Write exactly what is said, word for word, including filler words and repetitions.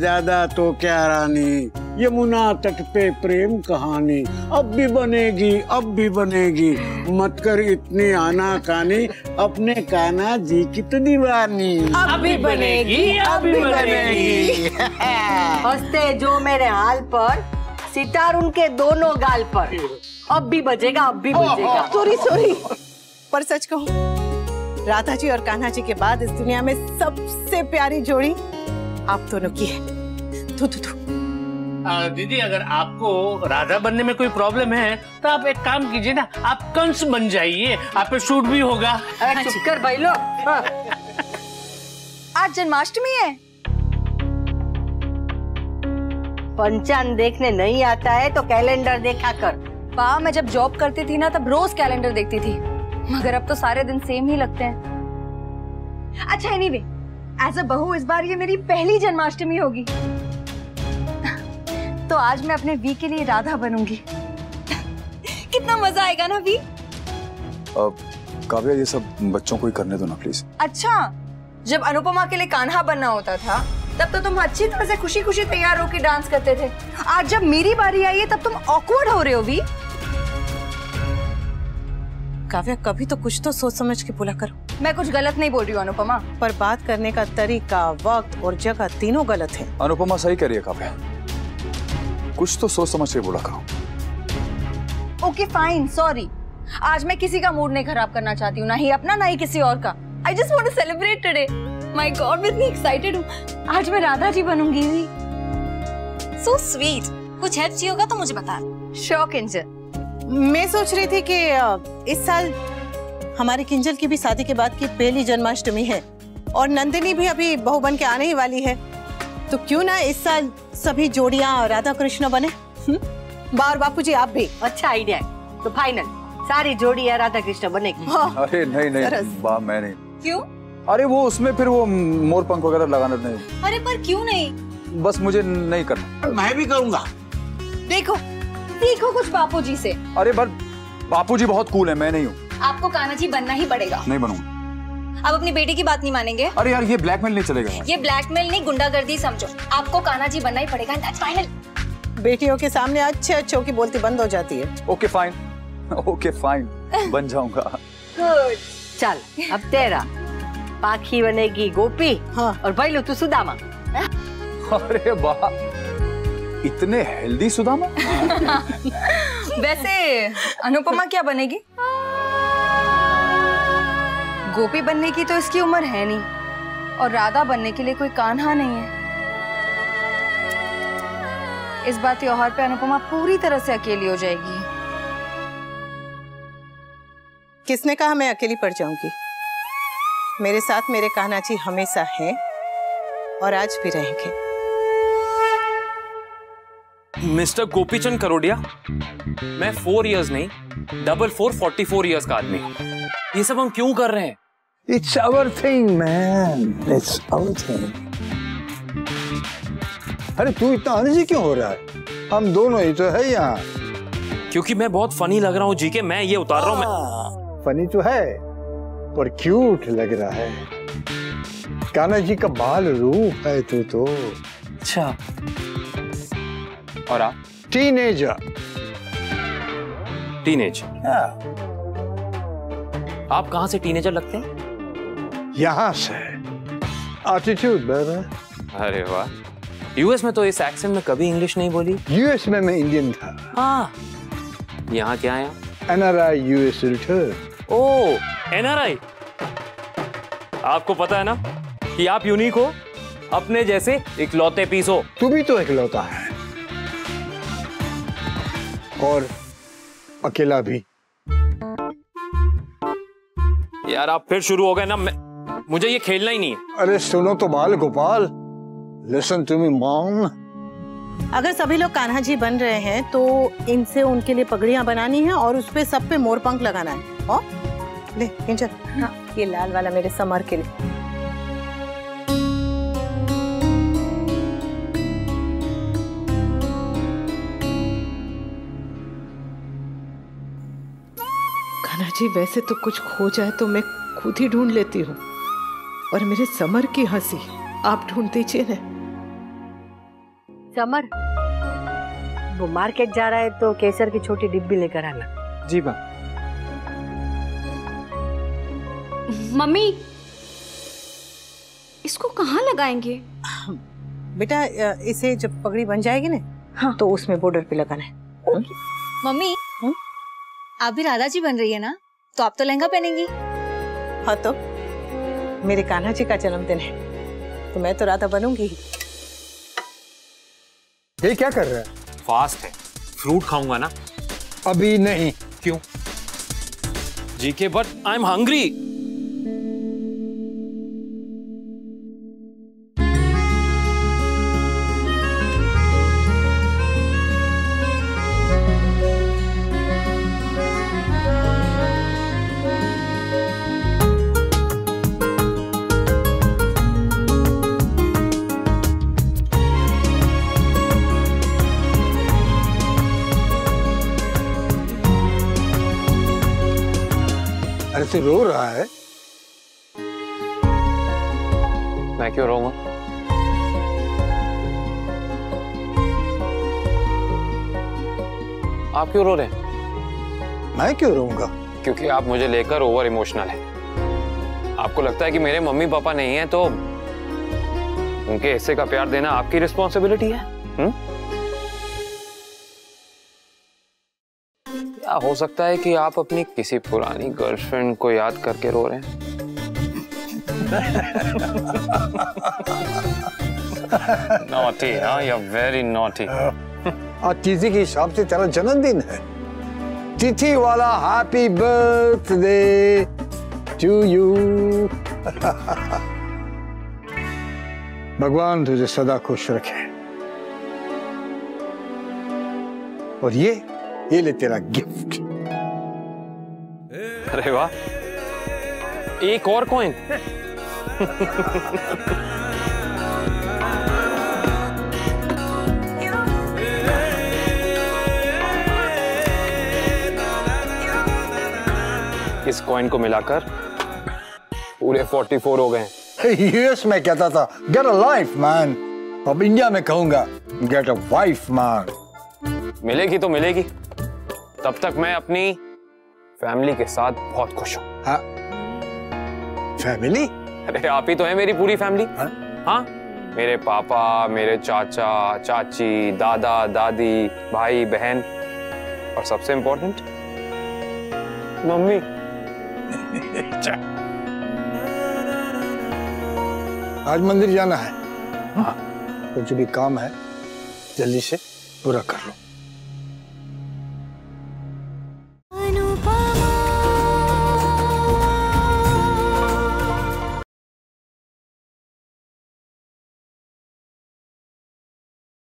ज्यादा तो क्या रानी, यमुना तट पे प्रेम कहानी, अब भी बनेगी अब भी बनेगी, मत कर इतनी आनाकानी, अपने कान्हा जी की तो दीवानी, अब भी बनेगी अब भी बनेगी। हंसते जो मेरे हाल पर, सितार उनके दोनों गाल पर, अब भी बजेगा अब भी बजेगा। सॉरी सॉरी, पर सच कहूं राधा जी और कान्हा जी के बाद इस दुनिया में सबसे प्यारी जोड़ी आप दोनों की है। तू तू तू दीदी, अगर आपको राधा बनने में कोई प्रॉब्लम है तो आप एक काम कीजिए ना, आप कंस बन जाइए, आप पे शूट भी होगा। अरे चुप कर भाई लोग, आज जन्माष्टमी है, पंचांग देखने नहीं आता है तो कैलेंडर देखा कर। पा मैं जब जॉब करती थी ना तब रोज कैलेंडर देखती थी, मगर अब तो सारे दिन सेम ही लगते हैं। अच्छा एनीवे, एज अ बहू इस बार ये मेरी पहली जन्माष्टमी होगी तो आज मैं अपने वी के लिए राधा बनूंगी। कितना मजा आएगा ना वी। काव्या ये सब बच्चों को ही करने दो ना प्लीज। अच्छा, जब अनुपमा के लिए कान्हा बनना होता था तब तो तुम अच्छी तरह से खुशी खुशी तैयार होकर डांस करते थे, आज जब मेरी बारी आई है तब तुम ऑकवर्ड हो रहे हो वी। काव्या कभी तो कुछ तो सोच समझ के बोला करो। मैं कुछ गलत नहीं बोल रही हूँ अनुपमा, पर बात करने का तरीका, वक्त और जगह तीनों गलत है। अनुपमा सही कह रही है काव्या, कुछ तो सोच समझ के बोला करो। ओके फाइन, सॉरी, आज मैं किसी का मूड नहीं खराब करना चाहती हूँ, ना ही अपना ना ही किसी और का। I just want to celebrate today. My God मैं इतनी एक्साइटेड हूँ, आज मैं राधा जी बनूंगी। सो स्वीट, कुछ हेल्प चाहिए होगा तो मुझे बता। श्योर किंजल, मैं सोच रही थी कि इस साल हमारे किंजल की भी शादी के बाद की पहली जन्माष्टमी है और नंदिनी भी अभी बहू बन के आने ही वाली है, तो क्यों ना इस साल सभी जोड़ियां राधा कृष्ण बने। बार बापू जी आप भी। अच्छा आइडिया है, तो फाइनल सारी जोड़ियां राधा कृष्ण बनेगी। अरे नहीं नहीं बा, मैं नहीं। क्यों? अरे वो उसमें फिर वो मोर पंख वगैरह लगाना नहीं। अरे पर क्यों नहीं? बस मुझे नहीं करना। मैं भी करूँगा। देखो देखो कुछ बापू जी से। अरे पर बापू जी बहुत कूल है, मैं नहीं हूँ। आपको कान्हा जी बनना ही पड़ेगा। नहीं बनूंगा। आप अपनी बेटी की बात नहीं मानेंगे। अरे यार ये ब्लैकमेल नहीं चलेगा। ये ब्लैकमेल नहीं, गुंडागर्दी समझो। आपको कान्हा जी बनना ही पड़ेगा। That's final. बेटियों के सामने अच्छे अच्छों की बोलती बंद हो जाती है। ओके फाइन, ओके फाइन, बन जाऊंगा। गुड, चल अब तेरा पाखी बनेगी गोपी और भाईलू तू सुदामा। अरे वाह, इतने हेल्दी सुदामा। वैसे अनुपमा क्या बनेगी? गोपी बनने की तो इसकी उम्र है नहीं, और राधा बनने के लिए कोई कान्हा नहीं है। इस बार त्योहार पे अनुपमा पूरी तरह से अकेली हो जाएगी। किसने कहा मैं अकेली पड़ जाऊंगी? मेरे साथ मेरे कान्हा जी हमेशा हैं और आज भी रहेंगे। मिस्टर गोपीचंद करोड़िया, मैं फोर इयर्स नहीं double four forty four years का आदमी हूँ। ये सब हम क्यों कर रहे हैं? It's our thing, man. It's our thing. अरे तू इतना अनजी क्यों हो रहा है? हम दोनों ही तो है यहाँ। क्योंकि मैं बहुत फनी लग रहा हूँ जी के, मैं ये उतार रहा हूँ। फनी तो है पर क्यूट लग रहा है। कान्हा जी का बाल रूप है तू तो। अच्छा और आप टीनेजर। टीनेजर? yeah. आप कहाँ से टीनेजर लगते हैं? यहाँ से, एटीट्यूड बेबी। अरे वाह, यूएस में तो इस एक्सेंट में कभी इंग्लिश नहीं बोली। यूएस में मैं इंडियन था। हाँ, यहाँ क्या आया? NRI US return. ओ एनआरआई, आपको पता है ना कि आप यूनिक हो, अपने जैसे इकलौते पीस हो। तू भी तो इकलौता है और अकेला भी। यार आप फिर शुरू हो गए ना, मुझे ये खेलना ही नहीं है। अरे सुनो तो Bal Gopal, listen to me mom. अगर सभी लोग कान्हा जी बन रहे हैं तो इनसे उनके लिए पगड़ियां बनानी है और उसपे सब पे मोर पंख लगाना है। ओ? ले किंजल। हाँ। ये लाल वाला मेरे समर के लिए। जी वैसे तो कुछ खो जाए तो मैं खुद ही ढूंढ लेती हूँ, और मेरे समर की हंसी आप ढूंढ दीजिए ना। से अमर, वो मार्केट जा रहा है तो केसर की छोटी डिब्बी लेकर आना। जी माँ। मम्मी, इसको कहाँ लगाएंगे? बेटा इसे जब पगड़ी बन जाएगी ना, हाँ, तो उसमें बॉर्डर पे लगाना है। मम्मी, हुँ? आप भी राधा जी बन रही है ना, तो आप तो लहंगा पहनेंगी। हाँ तो मेरे कान्हा जी का जन्मदिन है तो मैं तो राधा बनूंगी। ये क्या कर रहा है? फास्ट है, फ्रूट खाऊंगा ना। अभी नहीं। क्यों? जीके बट आई एम हंग्री। तो रो रहा है। मैं क्यों रोऊंगा? आप क्यों रो रहे हैं? मैं क्यों रोऊंगा? क्योंकि आप मुझे लेकर ओवर इमोशनल हैं। आपको लगता है कि मेरे मम्मी पापा नहीं हैं तो उनके हिस्से का प्यार देना आपकी रिस्पॉन्सिबिलिटी है। हुँ? हो सकता है कि आप अपनी किसी पुरानी गर्लफ्रेंड को याद करके रो रहे हैं। नॉटी, हाँ, यू आर वेरी नॉटी। और तिथि के हिसाब से तेरा जन्मदिन है। तिथि वाला हैप्पी बर्थडे टू यू। भगवान तुझे सदा खुश रखे। और ये ये ले तेरा गिफ्ट। अरे वाह, एक और कॉइन। इस कॉइन को मिलाकर पूरे फोर्टी फोर हो गए। यूएस में कहता था गेट अ लाइफ मैन, अब इंडिया में कहूंगा गेट अ वाइफ मैन। मिलेगी तो मिलेगी, तब तक मैं अपनी फैमिली के साथ बहुत खुश हूँ। हाँ? फैमिली? अरे आप ही तो है मेरी पूरी फैमिली। हाँ? हाँ? मेरे पापा, मेरे चाचा चाची, दादा दादी, भाई बहन और सबसे इम्पोर्टेंट मम्मी। आज मंदिर जाना है। हाँ, कुछ भी काम है, जल्दी से पूरा कर लो।